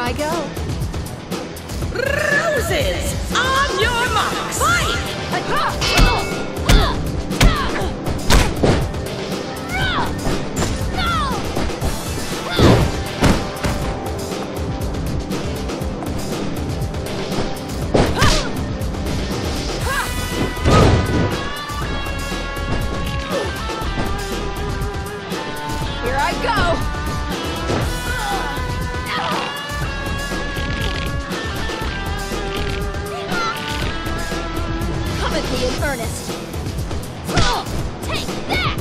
I go. Roses, on your marks. Fight! Here I go! In earnest. Oh, take that!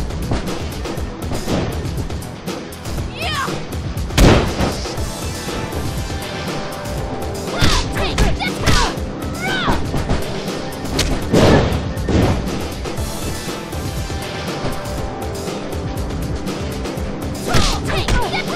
Yeah! Oh, take that! Oh, take that!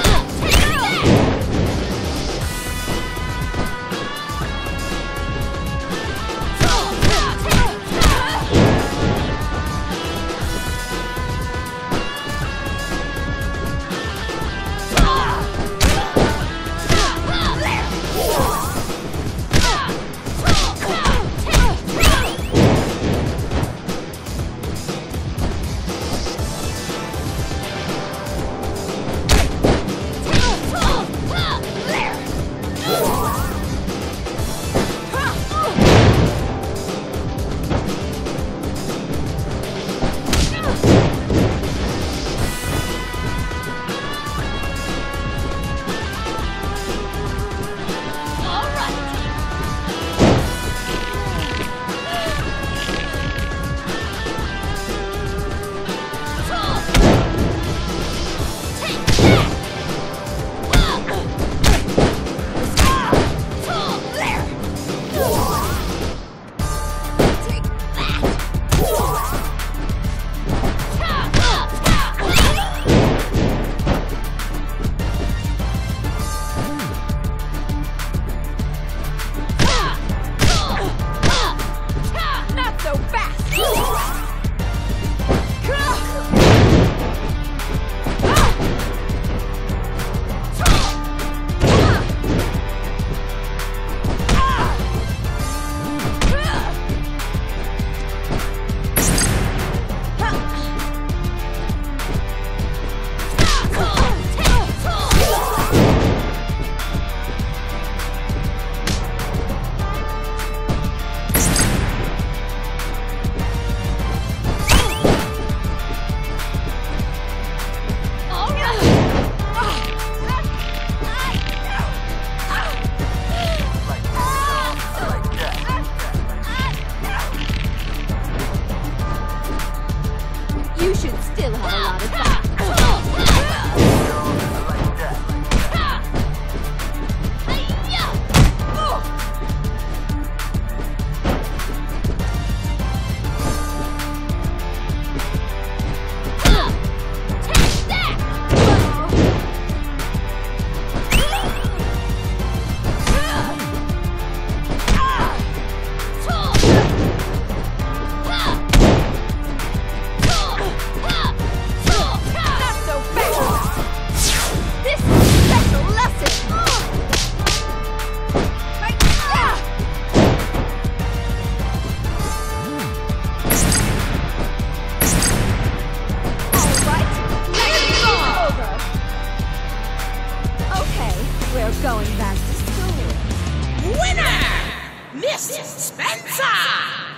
You should still have a lot of fun. We're going back to school. Winner! Miss Spencer!